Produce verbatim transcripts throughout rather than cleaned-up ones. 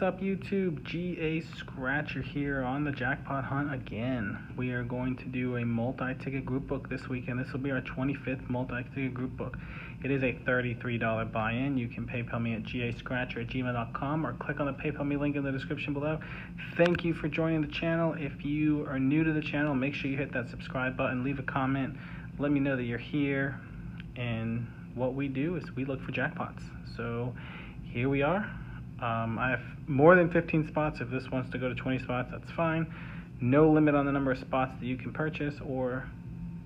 What's up YouTube, G A Scratcher here on the jackpot hunt again. We are going to do a multi-ticket group book this weekend. This will be our twenty-fifth multi-ticket group book. It is a thirty-three dollar buy-in. You can PayPal me at g a scratcher at gmail dot com or click on the PayPal me link in the description below. Thank you for joining the channel. If you are new to the channel, make sure you hit that subscribe button, leave a comment, let me know that you're here. And what we do is we look for jackpots. So here we are. Um, I have more than fifteen spots. If this wants to go to twenty spots, that's fine. No limit on the number of spots that you can purchase, or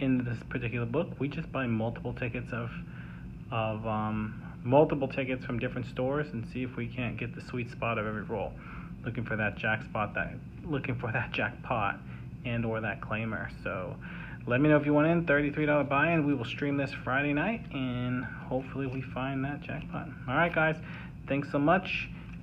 in this particular book, we just buy multiple tickets of, of um, multiple tickets from different stores and see if we can't get the sweet spot of every roll. Looking for that jack spot, that looking for that jackpot and or that claimer. So let me know if you want in. Thirty-three dollar buy-in. We will stream this Friday night, and hopefully we find that jackpot. All right, guys. Thanks so much.